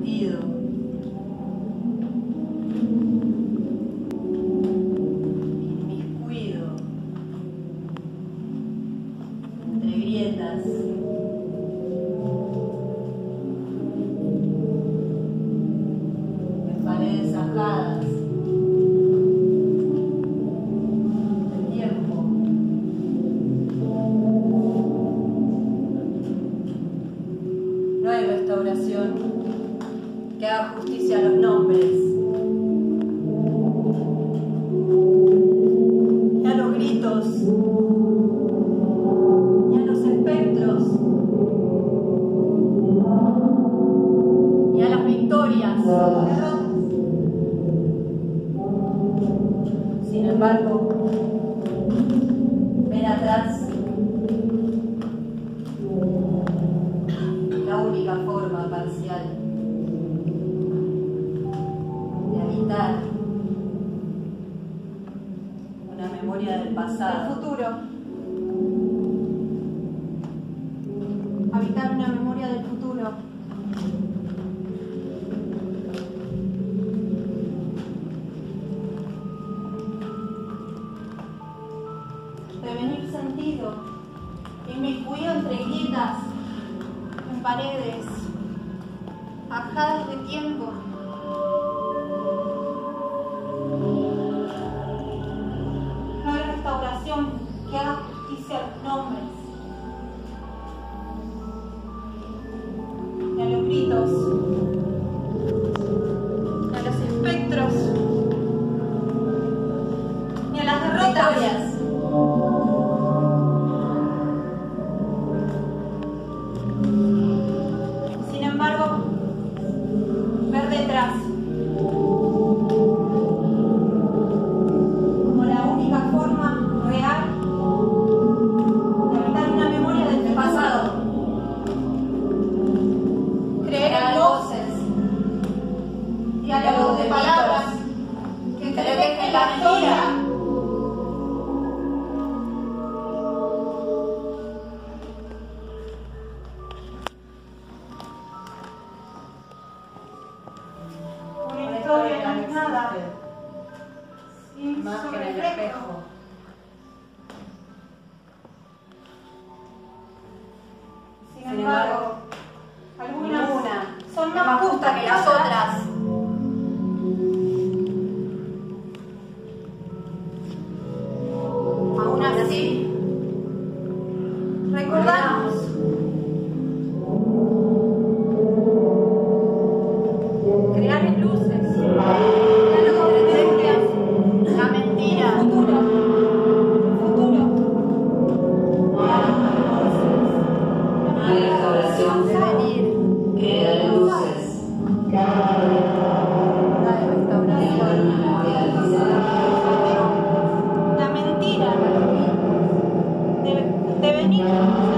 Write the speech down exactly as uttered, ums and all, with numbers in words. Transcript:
sentido. Inmiscuido entre grietas. En paredes zanjadas. No hay restauración que haga justicia a los nombres y a los gritos y a los espectros y a las victorias. Sin embargo, ven atrás. Forma parcial de habitar una memoria del pasado, del futuro, habitar una memoria del futuro, prevenir sentido, inmiscuido entre grietas, en paredes, ajadas de tiempo, no hay restauración que haga justicia a los nombres, ni a los gritos, ni a los espectros, ni a las derrotas. Nada, sin más que en el espejo. Sin embargo, algunas son más justas que las otras. Aún así, recordamos. Thank you.